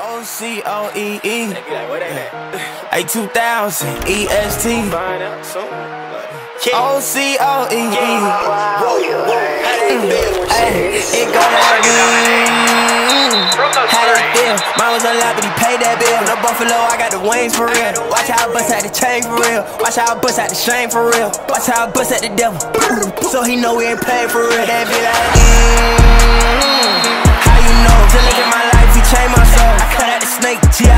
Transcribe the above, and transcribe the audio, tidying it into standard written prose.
OCOEE. A 2000 EST. OCOEE. It gon' happen. How they feel? Mine was unlocked, but he paid that bill. No Buffalo, I got the wings for real. Watch how I bust out the chain for real. Watch how I bust out the shame for real. Watch how I bust out the devil. So he know we ain't paid for real. That be like, how you know? Just look at my life, he changed my soul. I cut out the snake.